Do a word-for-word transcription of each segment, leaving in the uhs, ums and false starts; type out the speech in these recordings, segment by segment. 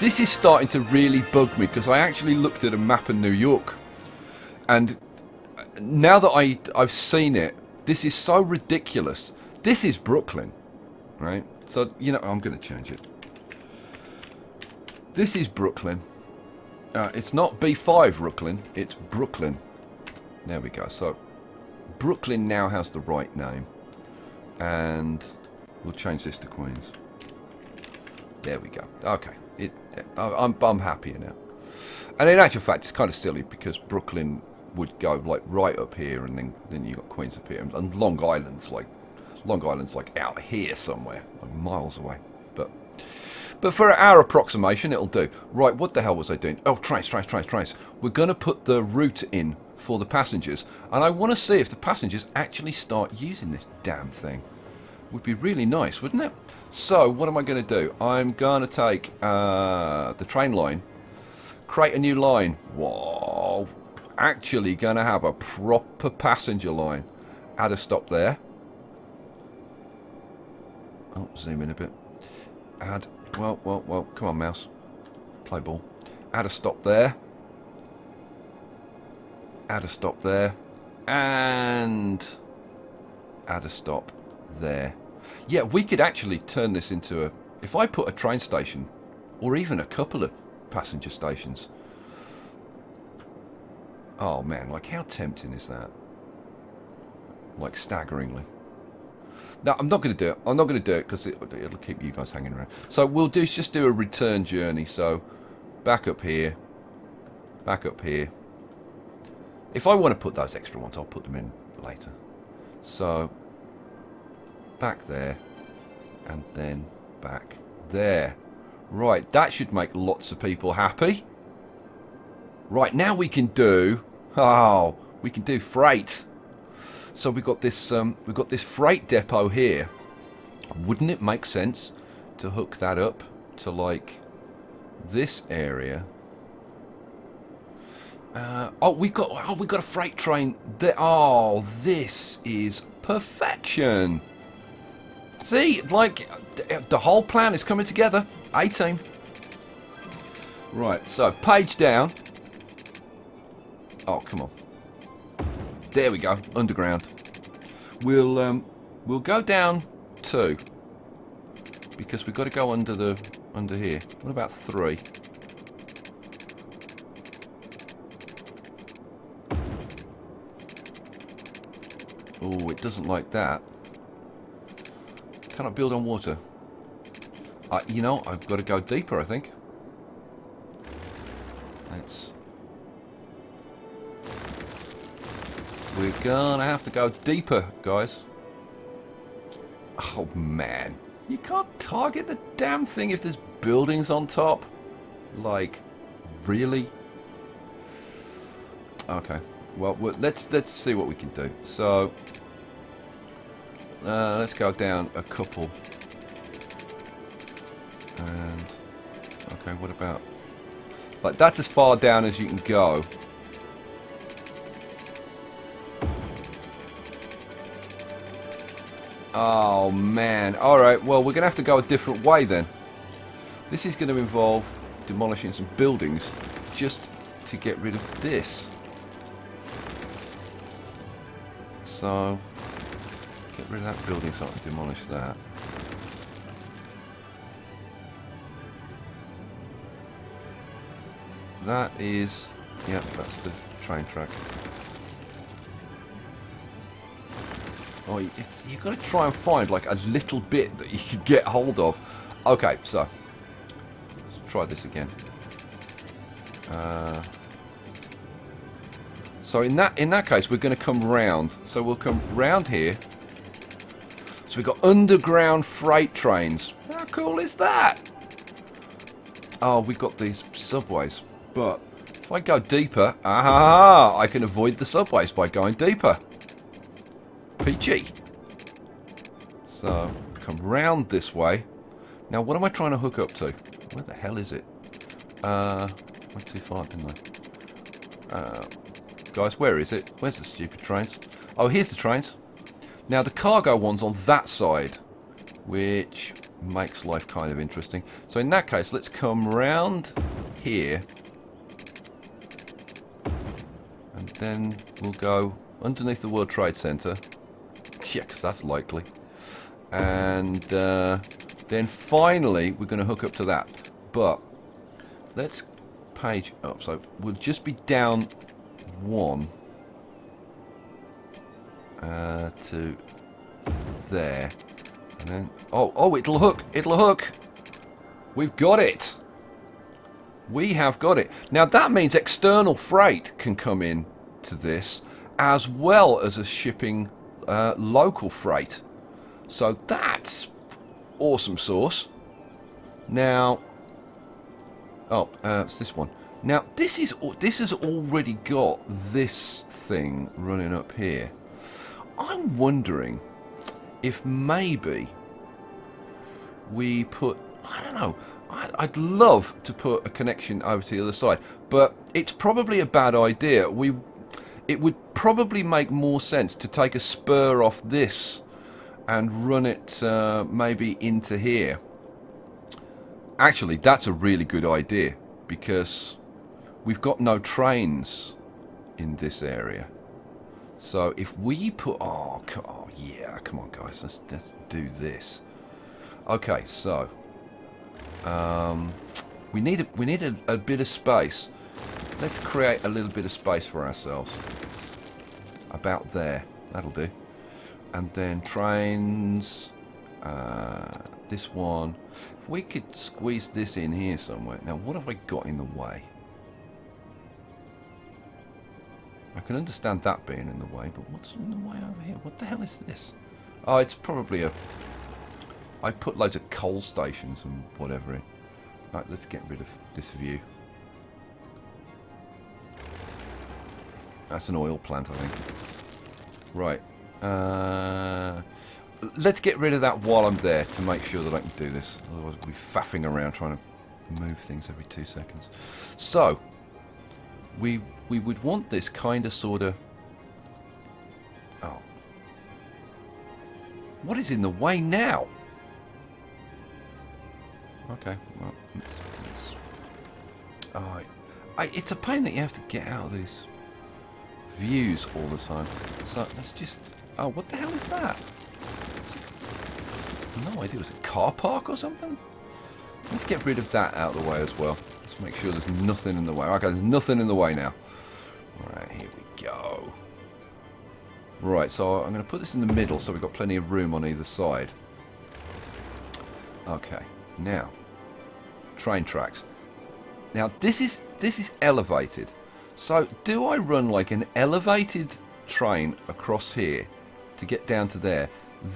This is starting to really bug me, because I actually looked at a map in New York, and now that I, I've seen it, this is so ridiculous. This is Brooklyn, right? So, you know, I'm going to change it. This is Brooklyn. Uh, it's not B five Brooklyn, it's Brooklyn. There we go. So, Brooklyn now has the right name. And we'll change this to Queens. There we go. Okay. It, I, I'm, I'm happier now. And in actual fact, it's kind of silly, because Brooklyn would go like right up here, and then, then you've got Queens up here. And, and Long Island's like, Long Island's like out here somewhere, like miles away. But but for our approximation, it'll do. Right, what the hell was I doing? Oh, trace, trace, trace, trace. We're going to put the route in for the passengers. And I want to see if the passengers actually start using this damn thing. Would be really nice, wouldn't it? So, what am I going to do? I'm going to take uh, the train line, create a new line. Whoa. Actually going to have a proper passenger line. Add a stop there. Oh, zoom in a bit. Add, well, well, well, come on, mouse. Play ball. Add a stop there. Add a stop there. And add a stop there. Yeah, we could actually turn this into a... If I put a train station, or even a couple of passenger stations... Oh, man, like, how tempting is that? Like, staggeringly. No, I'm not going to do it. I'm not going to do it, because it, it'll keep you guys hanging around. So we'll do just do a return journey. So back up here, back up here. If I want to put those extra ones, I'll put them in later. So back there, and then back there. Right, that should make lots of people happy. Right, now we can do... Oh, we can do freight. So we've got this um, we've got this freight depot here. Wouldn't it make sense to hook that up to like this area? Uh, oh, we've got oh we got a freight train there. Oh, this is perfection. See, like the whole plan is coming together. eighteen. Right, so page down. Oh, come on. There we go, underground. We'll um, we'll go down two, because we've got to go under the under here. What about three? Oh, it doesn't like that. Cannot build on water. Uh, you know, I've got to go deeper, I think. Let's. We're gonna have to go deeper, guys. Oh, man. You can't target the damn thing if there's buildings on top. Like, really? Okay. Well, let's let's see what we can do. So, uh, let's go down a couple. And, okay, what about... Like, that's as far down as you can go. Oh, man. Alright, well, we're going to have to go a different way then. This is going to involve demolishing some buildings just to get rid of this. So, get rid of that building so I can demolish that. That is... Yep, that's the train track. Oh, it's, you've got to try and find like a little bit that you can get hold of. Okay, so let's try this again. Uh, so in that in that case, we're going to come round. So we'll come round here. So we've got underground freight trains. How cool is that? Oh, we've got these subways. But if I go deeper, ah, I can avoid the subways by going deeper. Peachy. So, come round this way. Now, what am I trying to hook up to? Where the hell is it? Uh, went too far, didn't I? Uh, guys, where is it? Where's the stupid trains? Oh, here's the trains. Now, the cargo one's on that side. which makes life kind of interesting. So in that case, let's come round here, and then we'll go underneath the World Trade Center. Yeah, because that's likely. And uh, then finally, we're going to hook up to that. But let's page up. So we'll just be down one uh, to there. And then, oh, oh, it'll hook, it'll hook. We've got it. We have got it. Now that means external freight can come in to this as well as a shipping uh, local freight. So that's awesome sauce. Now, oh, uh, it's this one. Now this is this has already got this thing running up here. I'm wondering if maybe we put, I don't know, I'd love to put a connection over to the other side, but it's probably a bad idea. We, it would probably make more sense to take a spur off this and run it uh, maybe into here. Actually, that's a really good idea because we've got no trains in this area. So if we put, oh, oh yeah, come on guys, let's, let's do this. Okay, so um, we need a, we need a, a bit of space. Let's create a little bit of space for ourselves. About there, that'll do. And then trains, uh, this one. If we could squeeze this in here somewhere. Now, what have I got in the way? I can understand that being in the way, but what's in the way over here? What the hell is this? Oh, it's probably a... I put loads of coal stations and whatever in. Right, let's get rid of this view. That's an oil plant, I think. Right. Uh, let's get rid of that while I'm there to make sure that I can do this. Otherwise, I'll be faffing around trying to move things every two seconds. So, we... We would want this kind of sort of... Oh. What is in the way now? Okay, well, it's... it's oh, I, I, it's a pain that you have to get out of these views all the time. So, let's just... Oh, what the hell is that? No idea. Was it a car park or something? Let's get rid of that out of the way as well. Let's make sure there's nothing in the way. Okay, there's nothing in the way now. Alright, here we go. Right, so I'm going to put this in the middle so we've got plenty of room on either side. Okay, now, train tracks. Now, this is, this is elevated. So, do I run like an elevated train across here to get down to there,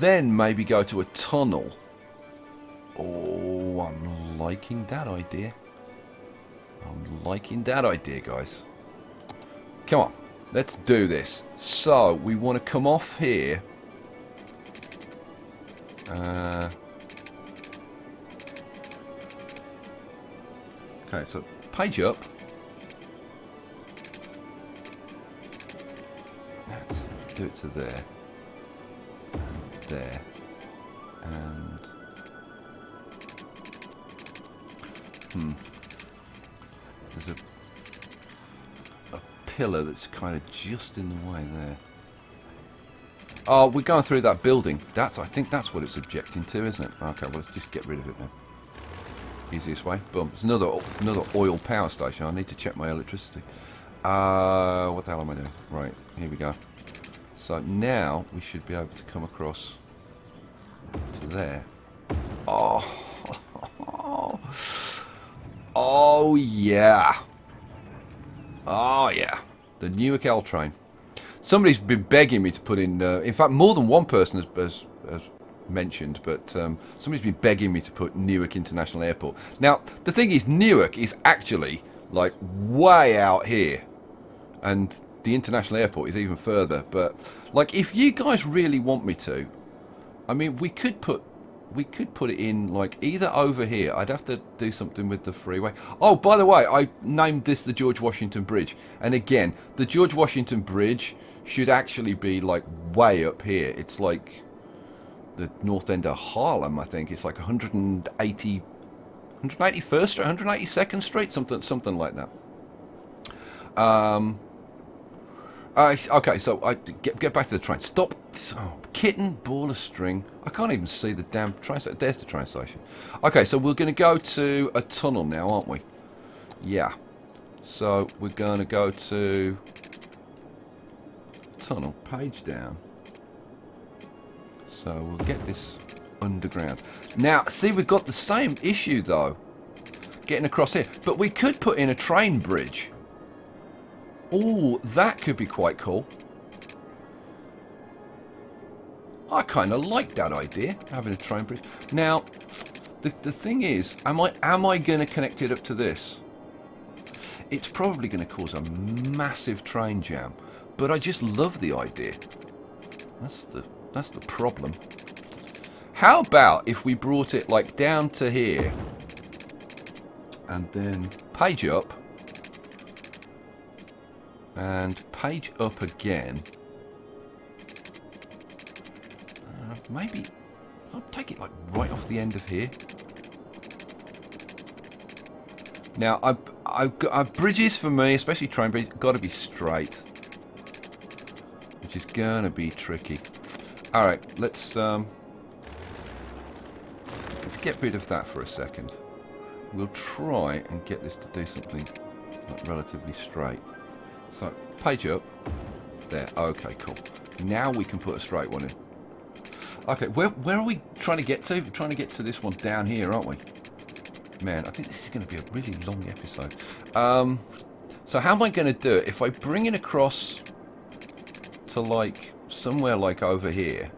then maybe go to a tunnel? Oh, I'm liking that idea. I'm liking that idea, guys. Come on, let's do this. So, we want to come off here. Uh, okay, so page up. Let's do it to there. And there. And... Hmm. There's a... pillar that's kind of just in the way there. Oh, we're going through that building. That's, I think that's what it's objecting to, isn't it? Okay, well, let's just get rid of it now. Easiest way. Boom. It's another another oil power station. I need to check my electricity. Uh, what the hell am I doing? Right, here we go. So now we should be able to come across to there. Oh, oh yeah. Oh yeah, the Newark L train. Somebody's been begging me to put in, uh, in fact more than one person has, has, has mentioned, but um, somebody's been begging me to put Newark International Airport. Now, the thing is, Newark is actually like way out here, and the International Airport is even further, but like if you guys really want me to, I mean, we could put, we could put it in like either over here. I'd have to do something with the freeway. Oh, by the way, I named this the George Washington Bridge, and again, the George Washington Bridge should actually be like way up here. It's like the north end of Harlem, I think. It's like one hundred eighty, one hundred ninety-first or one hundred ninety-second Street, something, something like that. Um, I, okay, so I get, get back to the train. Stop, oh, kitten, ball of string. I can't even see the damn train station. There's the train station. Okay, so we're going to go to a tunnel now, aren't we? Yeah. So we're going to go to tunnel, page down. So we'll get this underground. Now, see, we've got the same issue though, getting across here. But we could put in a train bridge. Oh, that could be quite cool. I kind of like that idea, having a train bridge. Now, the, the thing is, am I, am I going to connect it up to this? It's probably going to cause a massive train jam, but I just love the idea. That's the, that's the problem. How about if we brought it like down to here and then page up and page up again. Uh, maybe I'll take it like right off the end of here. Now, I, I've got, uh, bridges for me, especially train bridges, got to be straight, which is gonna be tricky. All right, let's um, let's get rid of that for a second. We'll try and get this to do something like relatively straight. So, page up. There. Okay, cool. Now we can put a straight one in. Okay, where, where are we trying to get to? We're trying to get to this one down here, aren't we? Man, I think this is going to be a really long episode. Um, so how am I going to do it? If I bring it across to, like, somewhere like over here.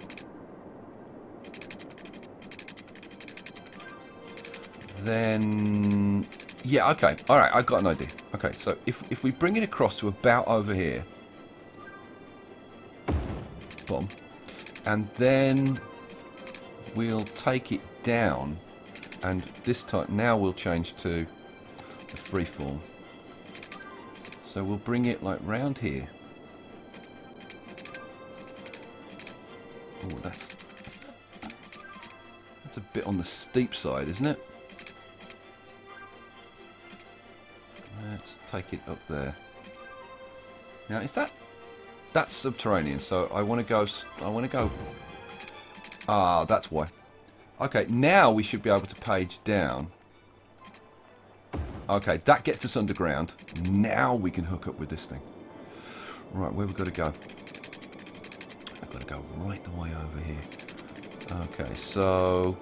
Then... yeah, okay. All right, I've got an idea. Okay, so if, if we bring it across to about over here. Boom. And then we'll take it down. And this time, now we'll change to the freeform. So we'll bring it like round here. Oh, that's, that's a bit on the steep side, isn't it? Let's take it up there. Now, is that, that's subterranean? So I want to go. I want to go. Ah, that's why. Okay, now we should be able to page down. Okay, that gets us underground. Now we can hook up with this thing. Right, where we got to go? I've got to go right the way over here. Okay, so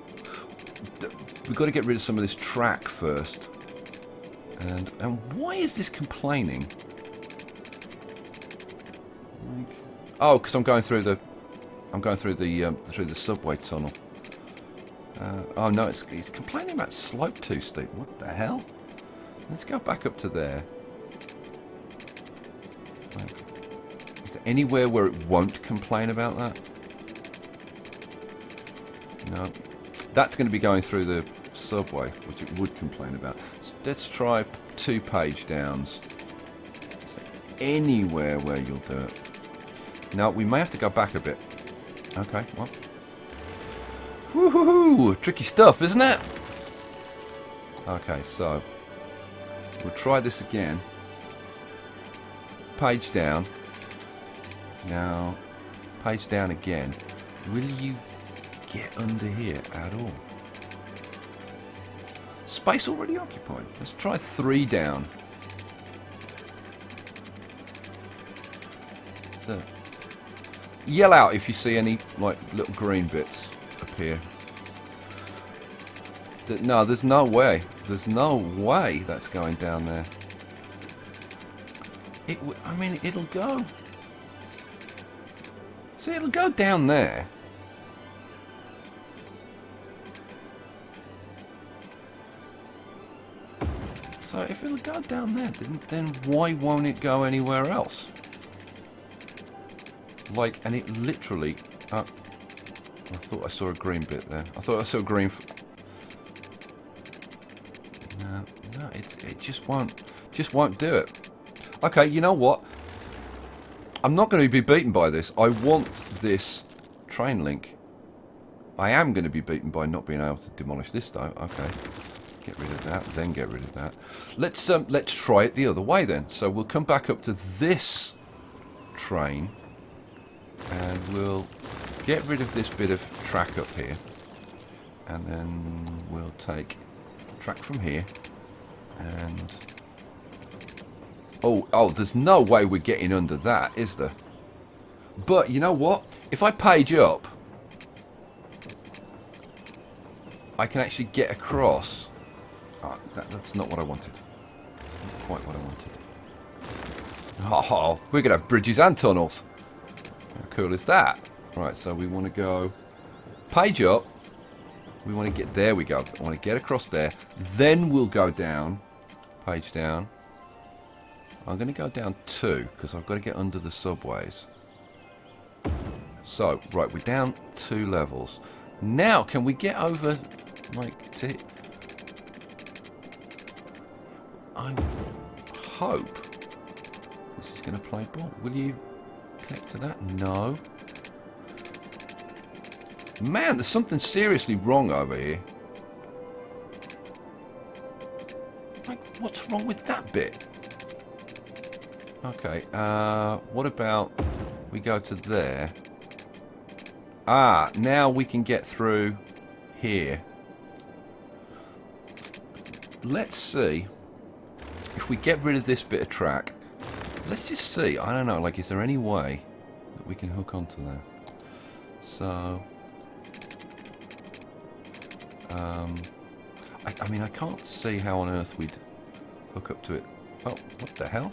we've got to get rid of some of this track first. And and why is this complaining? Like, oh, because I'm going through the, I'm going through the um, through the subway tunnel. Uh, oh no, it's, it's complaining about slope too steep. What the hell? Let's go back up to there. Like, is there anywhere where it won't complain about that? No, that's going to be going through the subway, which it would complain about. So let's try two page downs. Is there anywhere where you'll do it? Now we may have to go back a bit. Okay, well. Woohoo! Tricky stuff, isn't it? Okay, so we'll try this again. Page down. Now, page down again. Will you get under here at all? Space already occupied. Let's try three down. So, yell out if you see any like little green bits appear. Th no, there's no way. There's no way that's going down there. It. W I mean, it'll go. See, it'll go down there. So if it'll go down there, then, then why won't it go anywhere else? Like, and it literally... Uh, I thought I saw a green bit there. I thought I saw a green... F no, no, it's, it just won't, just won't do it. Okay, you know what? I'm not going to be beaten by this. I want this train link I am going to be beaten by not being able to demolish this, though. Okay. Get rid of that, then get rid of that. Let's um, let's try it the other way then. So we'll come back up to this train and we'll get rid of this bit of track up here, and then we'll take track from here. And oh, oh, there's no way we're getting under that, is there? But you know what? If I page up, I can actually get across. Oh, that, that's not what I wanted. Not quite what I wanted. Oh, we're going to have bridges and tunnels. How cool is that? Right, so we want to go page up. We want to get, there we go. I want to get across there. Then we'll go down, page down. I'm going to go down two because I've got to get under the subways. So, right, we're down two levels. Now, can we get over, like, to... I hope this is going to play ball. Will you connect to that? No. Man, there's something seriously wrong over here. Like, what's wrong with that bit? Okay, uh, what about we go to there? Ah, now we can get through here. Let's see. If we get rid of this bit of track, let's just see. I don't know, like, is there any way that we can hook onto that? So, um, I, I mean, I can't see how on earth we'd hook up to it. Oh, what the hell?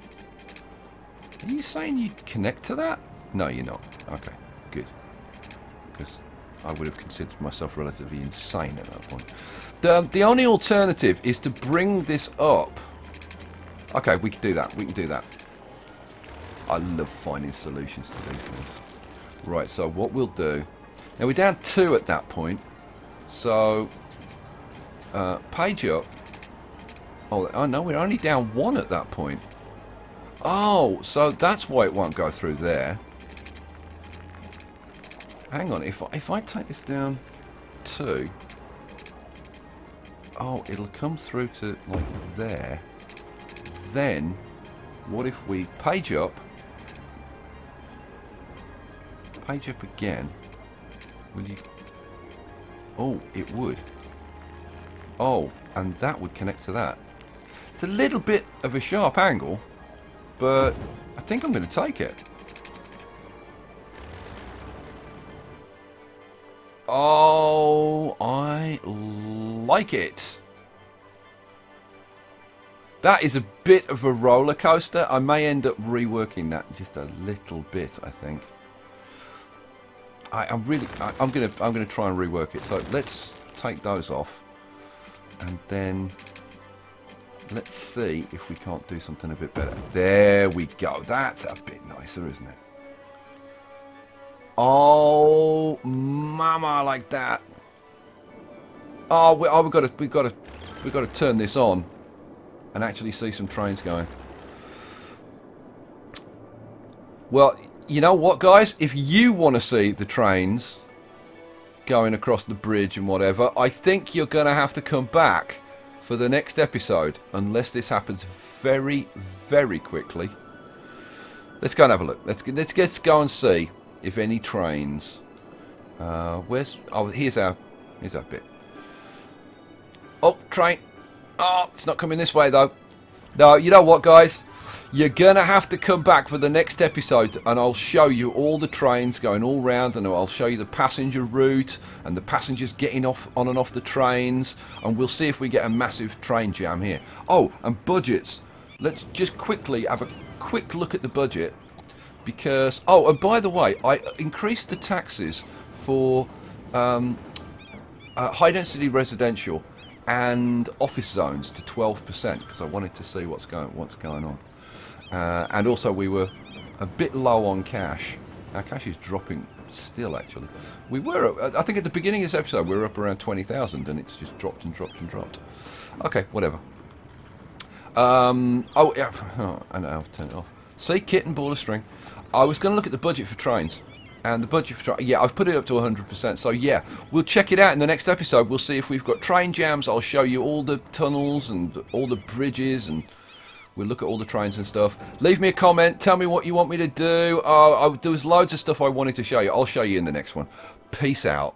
Are you saying you'd connect to that? No, you're not. Okay, good. Because I would have considered myself relatively insane at that point. The, the only alternative is to bring this up. Okay, we can do that. We can do that. I love finding solutions to these things. Right, so what we'll do... Now, we're down two at that point. So, uh, page up. Oh, oh, no, we're only down one at that point. Oh, so that's why it won't go through there. Hang on, if I, if I take this down two... Oh, it'll come through to, like, there. Then, what if we page up? Page up again. Will you... Oh, it would. Oh, and that would connect to that. It's a little bit of a sharp angle. But I think I'm going to take it. Oh, I like it. That is a bit of a roller coaster. I may end up reworking that just a little bit, I think. I, I'm really, I, I'm going to, I'm going to try and rework it. So let's take those off, and then. Let's see if we can't do something a bit better. There we go. That's a bit nicer, isn't it? Oh, mama, like that. Oh, we, oh, we've got to, we've got to, we've got to turn this on and actually see some trains going. Well, you know what, guys? If you want to see the trains going across the bridge and whatever, I think you're going to have to come back for the next episode, unless this happens very, very quickly. Let's go and have a look. Let's let's, let's go and see if any trains. Uh, where's oh here's our here's our bit. Oh, train. Oh, it's not coming this way though. No, you know what, guys? You're gonna have to come back for the next episode, and I'll show you all the trains going all round, and I'll show you the passenger route and the passengers getting off on and off the trains, and we'll see if we get a massive train jam here. Oh, and budgets. Let's just quickly have a quick look at the budget, because oh, and by the way, I increased the taxes for um, uh, high density residential and office zones to twelve percent because I wanted to see what's going what's going on. Uh, and also we were a bit low on cash. Our cash is dropping still, actually. We were, I think at the beginning of this episode, we were up around twenty thousand, and it's just dropped and dropped and dropped. Okay, whatever. Um, oh, yeah, oh, I know, I'll turn it off. See, kit and baller string. I was going to look at the budget for trains, and the budget for train, yeah, I've put it up to one hundred percent, so yeah, we'll check it out in the next episode. We'll see if we've got train jams. I'll show you all the tunnels and all the bridges, and we'll look at all the trains and stuff. Leave me a comment, tell me what you want me to do. Uh, I, there was loads of stuff I wanted to show you. I'll show you in the next one. Peace out.